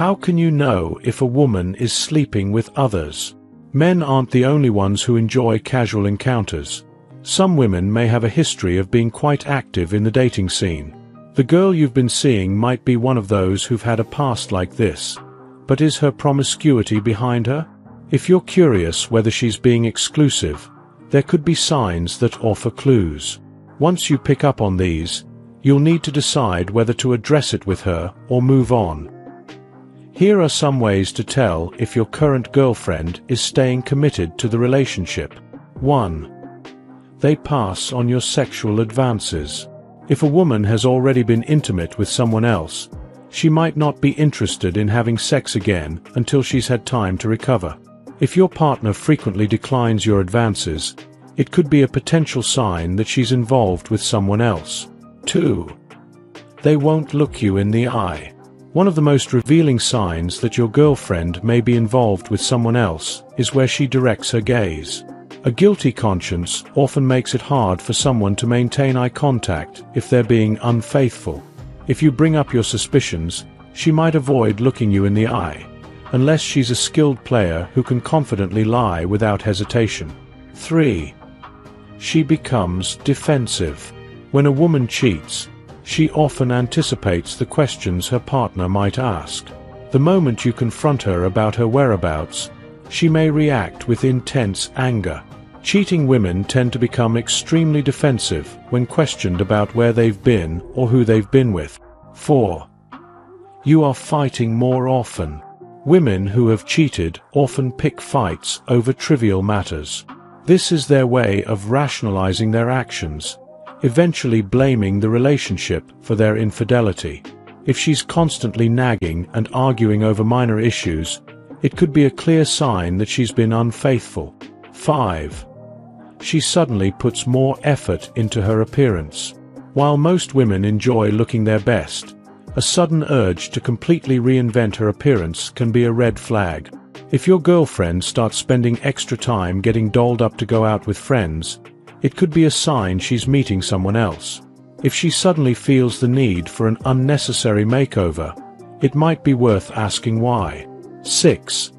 How can you know if a woman is sleeping with others? Men aren't the only ones who enjoy casual encounters. Some women may have a history of being quite active in the dating scene. The girl you've been seeing might be one of those who've had a past like this. But is her promiscuity behind her? If you're curious whether she's being exclusive, there could be signs that offer clues. Once you pick up on these, you'll need to decide whether to address it with her or move on. Here are some ways to tell if your current girlfriend is staying committed to the relationship. 1. They pass on your sexual advances. If a woman has already been intimate with someone else, she might not be interested in having sex again until she's had time to recover. If your partner frequently declines your advances, it could be a potential sign that she's involved with someone else. 2. They won't look you in the eye. One of the most revealing signs that your girlfriend may be involved with someone else is where she directs her gaze. A guilty conscience often makes it hard for someone to maintain eye contact if they're being unfaithful. If you bring up your suspicions, she might avoid looking you in the eye, unless she's a skilled player who can confidently lie without hesitation. 3. She becomes defensive. When a woman cheats, she often anticipates the questions her partner might ask. The moment you confront her about her whereabouts, she may react with intense anger. Cheating women tend to become extremely defensive when questioned about where they've been or who they've been with. 4. You are fighting more often. Women who have cheated often pick fights over trivial matters. This is their way of rationalizing their actions, eventually blaming the relationship for their infidelity. If she's constantly nagging and arguing over minor issues, it could be a clear sign that she's been unfaithful. 5. She suddenly puts more effort into her appearance. While most women enjoy looking their best, a sudden urge to completely reinvent her appearance can be a red flag. If your girlfriend starts spending extra time getting dolled up to go out with friends, it could be a sign she's meeting someone else. If she suddenly feels the need for an unnecessary makeover, it might be worth asking why. 6.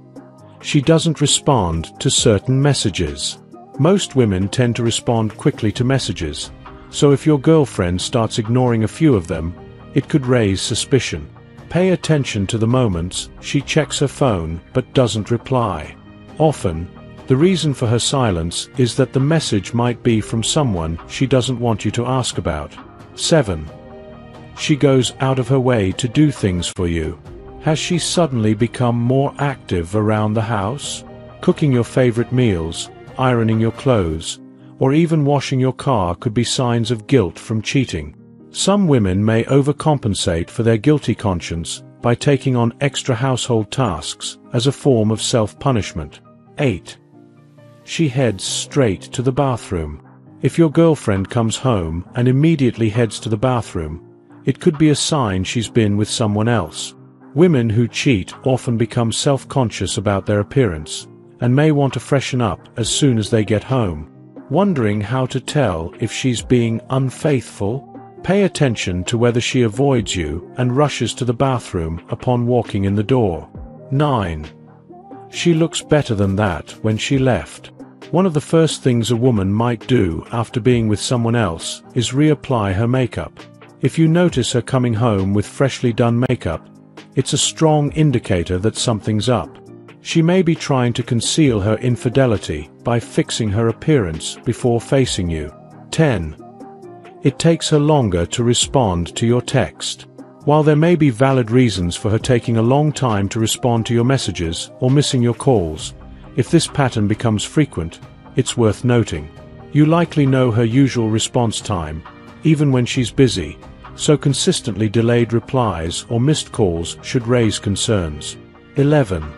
She doesn't respond to certain messages. Most women tend to respond quickly to messages, so if your girlfriend starts ignoring a few of them, it could raise suspicion. Pay attention to the moments she checks her phone but doesn't reply. Often, the reason for her silence is that the message might be from someone she doesn't want you to ask about. 7. She goes out of her way to do things for you. Has she suddenly become more active around the house? Cooking your favorite meals, ironing your clothes, or even washing your car could be signs of guilt from cheating. Some women may overcompensate for their guilty conscience by taking on extra household tasks as a form of self-punishment. 8. She heads straight to the bathroom. If your girlfriend comes home and immediately heads to the bathroom, it could be a sign she's been with someone else. Women who cheat often become self-conscious about their appearance and may want to freshen up as soon as they get home. Wondering how to tell if she's being unfaithful? Pay attention to whether she avoids you and rushes to the bathroom upon walking in the door. 9. She looks better than that when she left. One of the first things a woman might do after being with someone else is reapply her makeup. If you notice her coming home with freshly done makeup, it's a strong indicator that something's up. She may be trying to conceal her infidelity by fixing her appearance before facing you. 10. It takes her longer to respond to your text. While there may be valid reasons for her taking a long time to respond to your messages or missing your calls, if this pattern becomes frequent, it's worth noting. You likely know her usual response time, even when she's busy, so consistently delayed replies or missed calls should raise concerns. 11.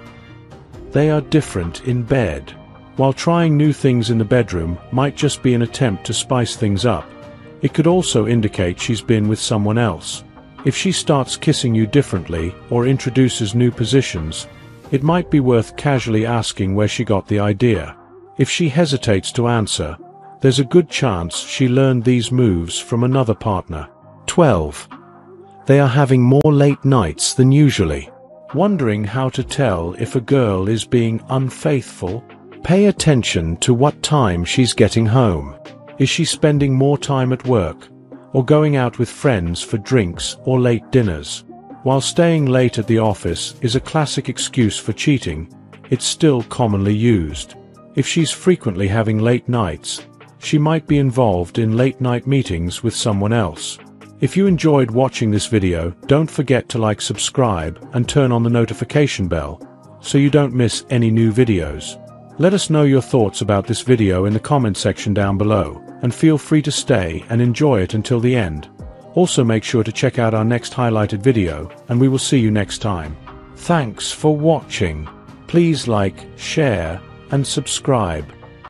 They are different in bed. While trying new things in the bedroom might just be an attempt to spice things up, it could also indicate she's been with someone else. If she starts kissing you differently or introduces new positions, it might be worth casually asking where she got the idea. If she hesitates to answer, there's a good chance she learned these moves from another partner. 12. They are having more late nights than usually. Wondering how to tell if a girl is being unfaithful? Pay attention to what time she's getting home. Is she spending more time at work, or going out with friends for drinks or late dinners? While staying late at the office is a classic excuse for cheating, it's still commonly used. If she's frequently having late nights, she might be involved in late-night meetings with someone else. If you enjoyed watching this video, don't forget to like, subscribe, and turn on the notification bell so you don't miss any new videos. Let us know your thoughts about this video in the comment section down below, and feel free to stay and enjoy it until the end. Also make sure to check out our next highlighted video, and we will see you next time. Thanks for watching. Please like, share, and subscribe.